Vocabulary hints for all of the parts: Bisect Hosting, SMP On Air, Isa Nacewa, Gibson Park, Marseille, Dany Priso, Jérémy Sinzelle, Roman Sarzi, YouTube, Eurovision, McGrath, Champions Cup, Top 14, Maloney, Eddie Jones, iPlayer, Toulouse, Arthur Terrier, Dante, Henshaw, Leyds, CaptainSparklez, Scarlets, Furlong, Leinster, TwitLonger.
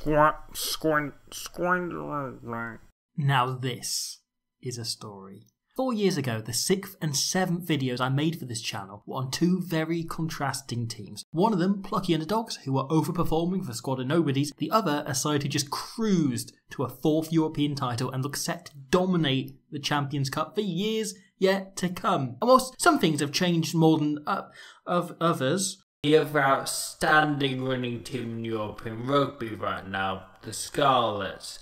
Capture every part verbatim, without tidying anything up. Scorn, scorn, scorn. Now this is a story. Four years ago, the sixth and seventh videos I made for this channel were on two very contrasting teams. One of them, plucky underdogs, who were overperforming for a squad of nobodies. The other, a side who just cruised to a fourth European title and looked set to dominate the Champions Cup for years yet to come. And whilst some things have changed more than uh, of others, we have an outstanding winning team in European rugby right now, the Scarlets.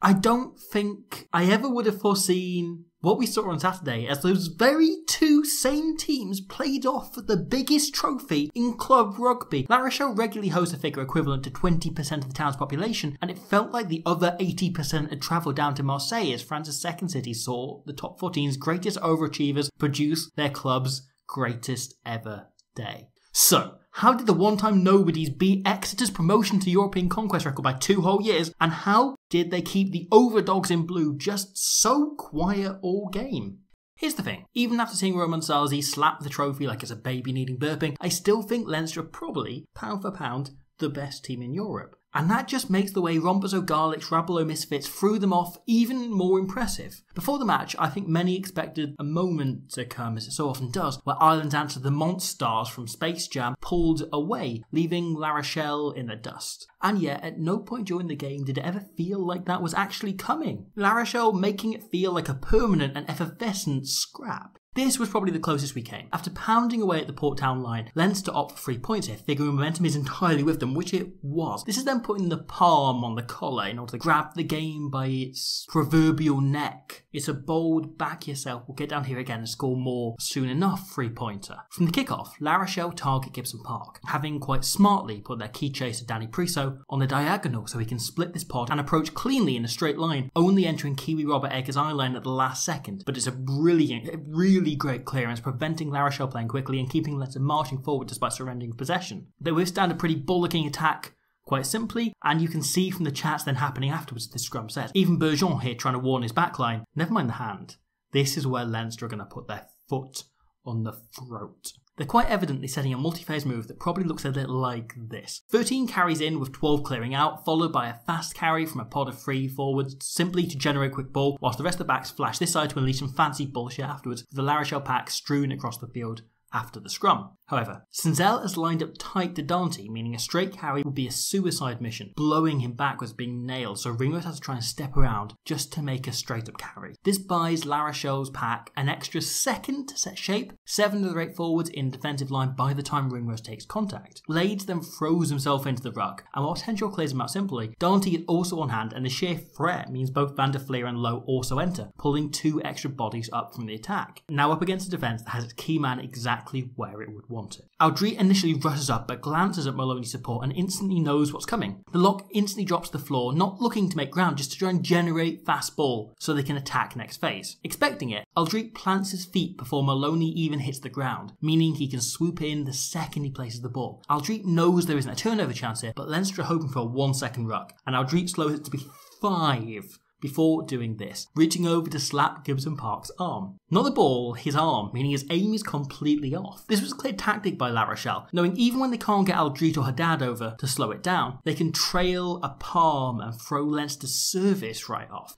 I don't think I ever would have foreseen what we saw on Saturday, as those very two same teams played off for the biggest trophy in club rugby. La Rochelle regularly hosts a figure equivalent to twenty percent of the town's population, and it felt like the other eighty percent had travelled down to Marseille as France's second city saw the top fourteen's greatest overachievers produce their club's greatest ever day. So, how did the one-time nobodies beat Exeter's promotion to European conquest record by two whole years, and how did they keep the overdogs in blue just so quiet all game? Here's the thing, even after seeing Roman Sarzi slap the trophy like it's a baby needing burping, I still think Leinster are probably, pound for pound, the best team in Europe. And that just makes the way Rompers O'Garlics, Rabello Misfits threw them off even more impressive. Before the match, I think many expected a moment to come, as it so often does, where Ireland's answer, the Monstars from Space Jam, pulled away, leaving La Rochelle in the dust. And yet, at no point during the game did it ever feel like that was actually coming. La Rochelle making it feel like a permanent and effervescent scrap. This was probably the closest we came. After pounding away at the Port Town line, Leinster opt for three points here, figuring momentum is entirely with them, which it was. This is them putting the palm on the collar in order to grab the game by its proverbial neck. It's a bold back yourself, we'll get down here again and score more soon enough three-pointer. From the kickoff, La Rochelle target Gibson Park, having quite smartly put their key chaser Dany Priso on the diagonal so he can split this pod and approach cleanly in a straight line, only entering Kiwi Robert Eggers' eye line at the last second. But it's a brilliant, really great clearance, preventing La Rochelle playing quickly and keeping Leinster marching forward despite surrendering possession. They withstand a pretty bullocking attack quite simply, and you can see from the chats then happening afterwards this scrum set. Even Bergeron here trying to warn his backline, never mind the hand. This is where Leinster are going to put their foot on the throat. They're quite evidently setting a multi-phase move that probably looks a little like this. thirteen carries in with twelve clearing out, followed by a fast carry from a pod of three forwards simply to generate quick ball, whilst the rest of the backs flash this side to unleash some fancy bullshit afterwards, with the La Rochelle pack strewn across the field after the scrum. However, Sinzelle has lined up tight to Dante, meaning a straight carry would be a suicide mission, blowing him backwards being nailed, so Ringrose has to try and step around just to make a straight up carry. This buys La Rochelle's pack an extra second to set shape, seven of the eight forwards in defensive line by the time Ringrose takes contact. Leyds then throws himself into the ruck, and whilst Henshaw clears him out simply, Dante is also on hand, and the sheer threat means both van der Flier and Lowe also enter, pulling two extra bodies up from the attack. Now up against a defence that has its key man exactly where it would want it. Alldritt initially rushes up but glances at Maloney's support and instantly knows what's coming. The lock instantly drops to the floor, not looking to make ground, just to try and generate fast ball so they can attack next phase. Expecting it, Alldritt plants his feet before Maloney even hits the ground, meaning he can swoop in the second he places the ball. Alldritt knows there isn't a turnover chance here, but Leinster are hoping for a one second ruck, and Alldritt slows it to be five before doing this, reaching over to slap Gibson Park's arm. Not the ball, his arm, meaning his aim is completely off. This was a clear tactic by La Rochelle, knowing even when they can't get Alldritt or Haddad over to slow it down, they can trail a palm and throw Leinster's service right off.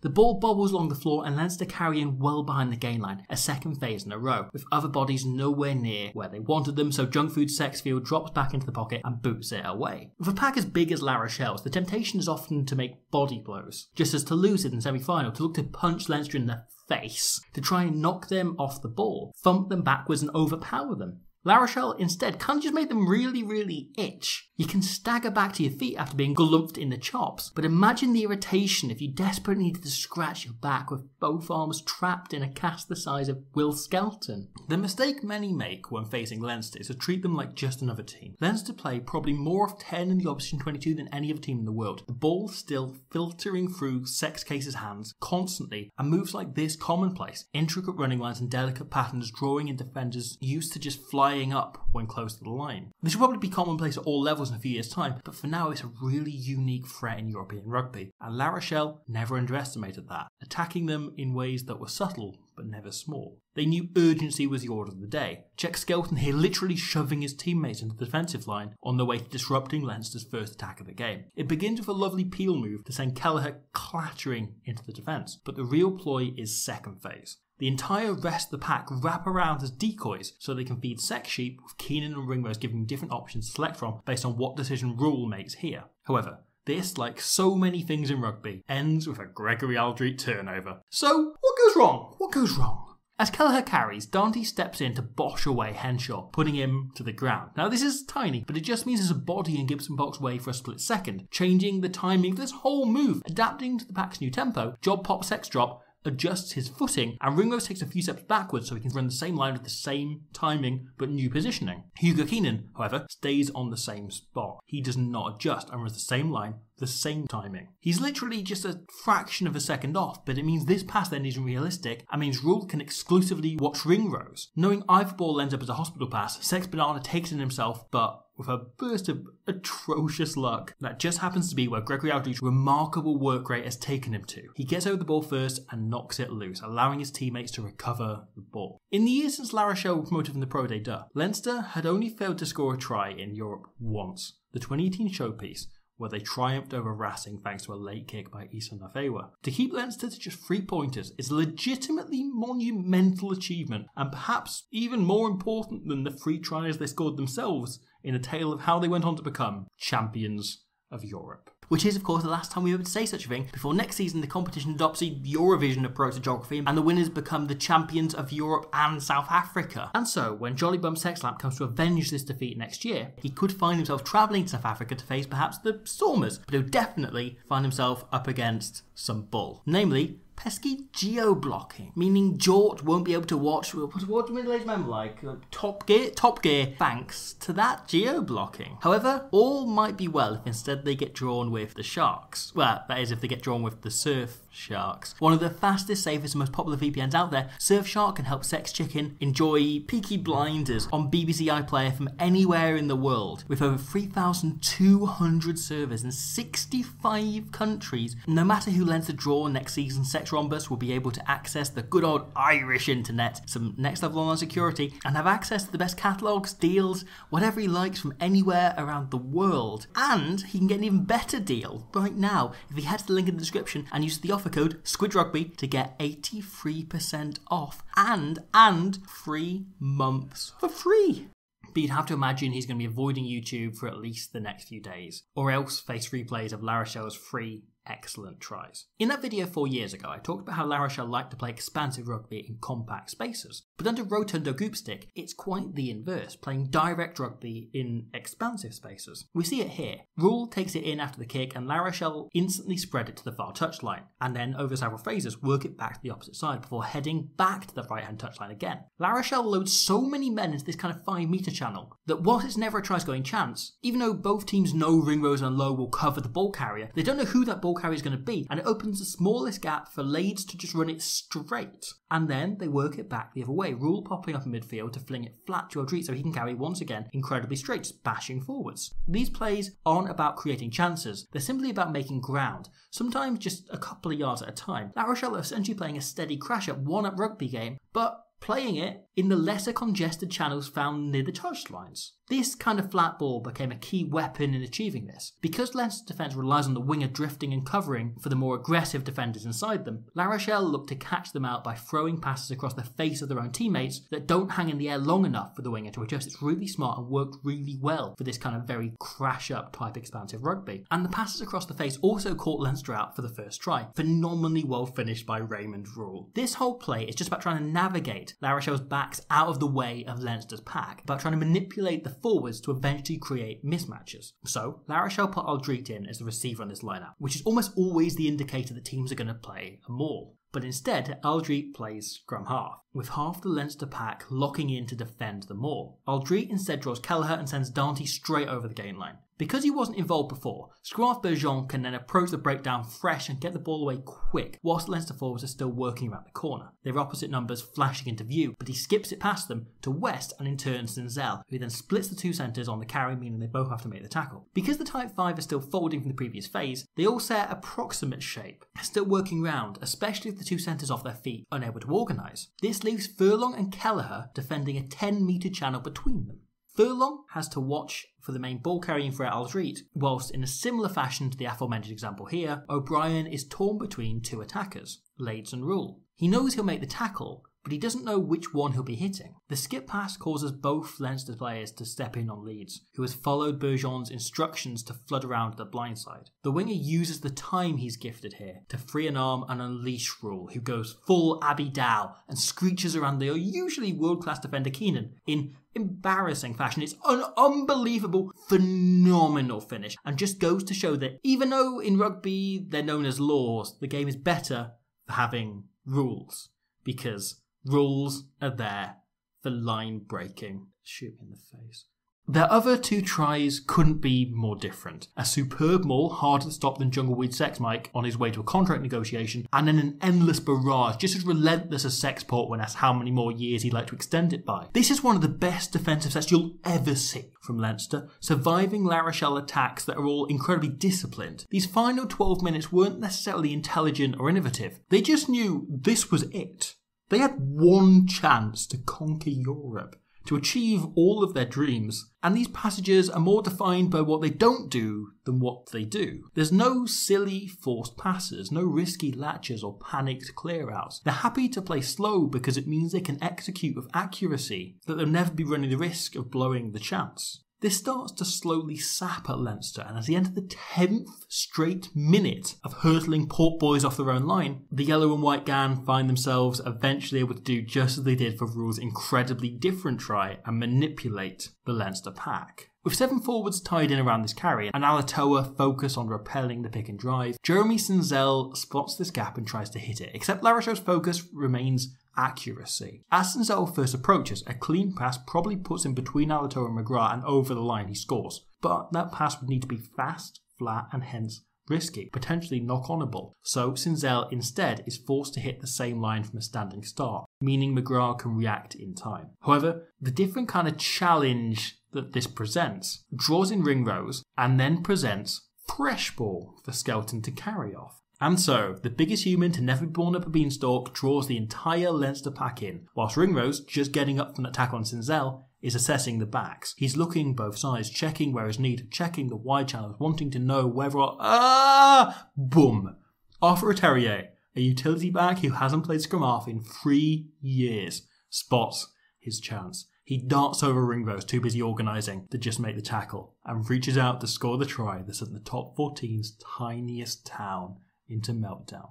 The ball bobbles along the floor and Leinster carry in well behind the gain line, a second phase in a row, with other bodies nowhere near where they wanted them, so Junk Food Sexfield drops back into the pocket and boots it away. With a pack as big as La Rochelle's, the temptation is often to make body blows, just as Toulouse in the semi-final, to look to punch Leinster in the face, to try and knock them off the ball, thump them backwards and overpower them. La Rochelle instead kind of just made them really, really itch. You can stagger back to your feet after being glumped in the chops, but imagine the irritation if you desperately needed to scratch your back with both arms trapped in a cast the size of Will Skelton. The mistake many make when facing Leinster is to treat them like just another team. Leinster play probably more of ten in the opposition twenty-two than any other team in the world. The ball still filtering through Sexcase's hands constantly, and moves like this commonplace. Intricate running lines and delicate patterns drawing in defenders used to just flying flying up when close to the line. This will probably be commonplace at all levels in a few years' time, but for now it's a really unique threat in European rugby, and La Rochelle never underestimated that, attacking them in ways that were subtle but never small. They knew urgency was the order of the day. Check Skelton here literally shoving his teammates into the defensive line on the way to disrupting Leinster's first attack of the game. It begins with a lovely peel move to send Kelleher clattering into the defence, but the real ploy is second phase. The entire rest of the pack wrap around as decoys so they can feed Sex Sheep, with Keenan and Ringrose giving them different options to select from based on what decision Rule makes here. However, this, like so many things in rugby, ends with a Grégory Alldritt turnover. So, what goes wrong? What goes wrong? As Kelleher carries, Dante steps in to bosh away Henshaw, putting him to the ground. Now this is tiny, but it just means there's a body in Gibson Park's way for a split second, changing the timing of this whole move. Adapting to the pack's new tempo, Job pops Sex Drop, adjusts his footing, and Ringrose takes a few steps backwards so he can run the same line with the same timing but new positioning. Hugo Keenan, however, stays on the same spot. He does not adjust and runs the same line, the same timing. He's literally just a fraction of a second off, but it means this pass then isn't realistic and means Rule can exclusively watch Ringrose. Knowing either ball ends up as a hospital pass, Sex Banana takes it himself, but with a burst of atrocious luck that just happens to be where Grégory Alldritt's remarkable work rate has taken him to. He gets over the ball first and knocks it loose, allowing his teammates to recover the ball. In the years since La Rochelle were promoted from the Pro Day Deux, Leinster had only failed to score a try in Europe once, the twenty eighteen showpiece, where they triumphed over Racing thanks to a late kick by Isa Nacewa. To keep Leinster to just three pointers is a legitimately monumental achievement, and perhaps even more important than the three tries they scored themselves in a tale of how they went on to become champions of Europe. Which is, of course, the last time we ever say such a thing, before next season the competition adopts a Eurovision approach to geography and the winners become the champions of Europe and South Africa. And so, when Jolly Bum Sexlap comes to avenge this defeat next year, he could find himself travelling to South Africa to face perhaps the Stormers, but he'll definitely find himself up against some bull. Namely, pesky geo-blocking, meaning Jort won't be able to watch, what do middle-aged men like? Uh, top Gear? Top Gear, thanks to that geo-blocking. However, all might be well if instead they get drawn with the Sharks. Well, that is if they get drawn with the Surf Sharks. One of the fastest, safest and most popular V P Ns out there, Surf Shark can help Sex Chicken enjoy Peaky Blinders on B B C iPlayer from anywhere in the world, with over three thousand two hundred servers in sixty-five countries. No matter who Leinster draw next season, Sex Rhombus will be able to access the good old Irish internet, some next level online security, and have access to the best catalogues, deals, whatever he likes from anywhere around the world. And he can get an even better deal right now if he heads to the link in the description and uses the offer code SQUIDRUGBY to get eighty-three percent off and and three months for free. But you'd have to imagine he's going to be avoiding YouTube for at least the next few days, or else face replays of La Rochelle's free excellent tries. In that video four years ago, I talked about how La Rochelle liked to play expansive rugby in compact spaces, but under Rotundo Goopstick, it's quite the inverse, playing direct rugby in expansive spaces. We see it here. Rule takes it in after the kick, and La Rochelle instantly spread it to the far touchline, and then over several phases, work it back to the opposite side before heading back to the right-hand touchline again. La Rochelle loads so many men into this kind of five metre channel that whilst it's never a try-scoring chance, even though both teams know Ringrose and Lowe will cover the ball carrier, they don't know who that ball carry is going to be, and it opens the smallest gap for Leyds to just run it straight, and then they work it back the other way, Rule popping up in midfield to fling it flat to Alldritt so he can carry once again incredibly straight, just bashing forwards. These plays aren't about creating chances, they're simply about making ground, sometimes just a couple of yards at a time. La Rochelle are essentially playing a steady crash at one-up rugby game, but playing it in the lesser congested channels found near the touchlines. This kind of flat ball became a key weapon in achieving this. Because Leinster's defence relies on the winger drifting and covering for the more aggressive defenders inside them, La Rochelle looked to catch them out by throwing passes across the face of their own teammates that don't hang in the air long enough for the winger to adjust. It's really smart and worked really well for this kind of very crash-up type expansive rugby. And the passes across the face also caught Leinster out for the first try, phenomenally well finished by Raymond Rule. This whole play is just about trying to navigate La Rochelle's backs out of the way of Leinster's pack, about trying to manipulate the forwards to eventually create mismatches. So, La Rochelle put Alldritt in as the receiver on this lineup, which is almost always the indicator that teams are going to play a maul. But instead, Alldritt plays scrum half, with half the Leinster pack locking in to defend the maul. Alldritt instead draws Kelleher and sends Dante straight over the gain line. Because he wasn't involved before, scrum-half Bergeron can then approach the breakdown fresh and get the ball away quick, whilst Leinster forwards are still working around the corner, their opposite numbers flashing into view, but he skips it past them to West and in turn Sinzelle, who then splits the two centres on the carry, meaning they both have to make the tackle. Because the type five are still folding from the previous phase, they all set approximate shape, still working round, especially if the two centres off their feet, unable to organise. This leaves Furlong and Kelleher defending a ten metre channel between them. Furlong has to watch for the main ball carrying for Alldritt, whilst in a similar fashion to the aforementioned example here, O'Brien is torn between two attackers, Leyds and Rule. He knows he'll make the tackle, but he doesn't know which one he'll be hitting. The skip pass causes both Leinster players to step in on Leyds, who has followed Bergeron's instructions to flood around the blind side. The winger uses the time he's gifted here to free an arm and unleash Rule, who goes full Abby Dow and screeches around the usually world-class defender Keenan in embarrassing fashion. It's an unbelievable, phenomenal finish, and just goes to show that even though in rugby they're known as laws, the game is better for having rules, because rules are there for line breaking. Shoot me in the face. Their other two tries couldn't be more different. A superb maul, harder to stop than Jungle Weed Sex Mike on his way to a contract negotiation, and then an endless barrage, just as relentless as Sexport when asked how many more years he'd like to extend it by. This is one of the best defensive sets you'll ever see from Leinster, surviving La Rochelle attacks that are all incredibly disciplined. These final twelve minutes weren't necessarily intelligent or innovative. They just knew this was it. They had one chance to conquer Europe, to achieve all of their dreams, and these passages are more defined by what they don't do than what they do. There's no silly forced passes, no risky latches or panicked clear-outs. They're happy to play slow because it means they can execute with accuracy, that they'll never be running the risk of blowing the chance. This starts to slowly sap at Leinster, and as they enter the tenth straight minute of hurtling Port Boys off their own line, the yellow and white gang find themselves eventually able to do just as they did for Rule's incredibly different try and manipulate the Leinster pack. With seven forwards tied in around this carry and Alatoa focus on repelling the pick and drive, Jérémy Sinzelle spots this gap and tries to hit it, except La Rochelle's focus remains accuracy. As Sinzelle first approaches, a clean pass probably puts him between Alatoa and McGrath, and over the line he scores. But that pass would need to be fast, flat, and hence risky, potentially knock-onable. So Sinzelle instead is forced to hit the same line from a standing start, meaning McGrath can react in time. However, the different kind of challenge that this presents draws in Ringrose and then presents fresh ball for Skelton to carry off. And so, the biggest human to never be born up a beanstalk draws the entire Leinster pack in, whilst Ringrose, just getting up from the attack on Sinzelle, is assessing the backs. He's looking both sides, checking where is needed, checking the wide channels, wanting to know whether or... Ah! Boom! Arthur Terrier, a utility back who hasn't played scrum half in three years, spots his chance. He darts over Ringrose, too busy organising to just make the tackle, and reaches out to score the try that sent the top fourteen's tiniest town into meltdown.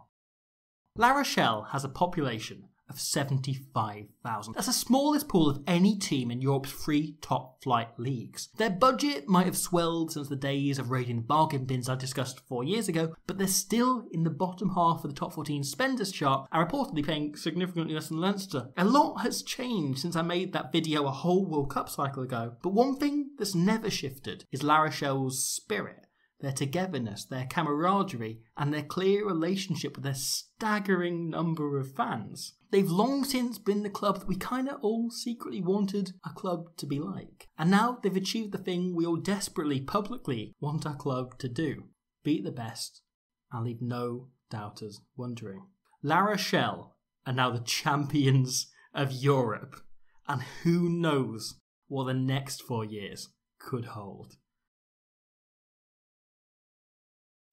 La Rochelle has a population of seventy-five thousand. That's the smallest pool of any team in Europe's three top flight leagues. Their budget might have swelled since the days of raiding bargain bins I discussed four years ago, but they're still in the bottom half of the top fourteen spenders chart and reportedly paying significantly less than Leinster. A lot has changed since I made that video a whole World Cup cycle ago, but one thing that's never shifted is La Rochelle's spirit, their togetherness, their camaraderie, and their clear relationship with their staggering number of fans. They've long since been the club that we kinda all secretly wanted a club to be like. And now they've achieved the thing we all desperately, publicly want our club to do. Beat the best, and leave no doubters wondering. La Rochelle are now the champions of Europe, and who knows what the next four years could hold.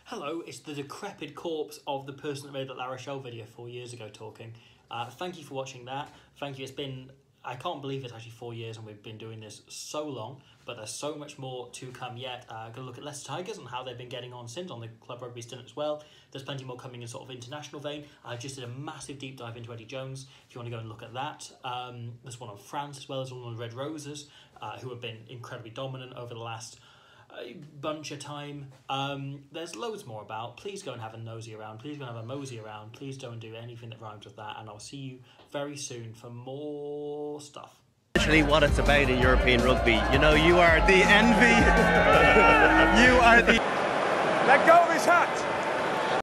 Hello, it's the decrepit corpse of the person that made that La Rochelle video four years ago talking. Uh, thank you for watching that. Thank you. It's been, I can't believe it's actually four years and we've been doing this so long, but there's so much more to come yet. Uh, gonna look at Leicester Tigers and how they've been getting on since, on the club rugby stint as well. There's plenty more coming in sort of international vein. I just did a massive deep dive into Eddie Jones, if you want to go and look at that. Um, there's one on France as well, there's one on the Red Roses, uh, who have been incredibly dominant over the last a bunch of time. Um, there's loads more about. Please go and have a nosy around. Please go and have a mosey around. Please don't do anything that rhymes with that. And I'll see you very soon for more stuff. literally what it's about in European rugby. You know, you are the envy. You are the... Let go of his hat.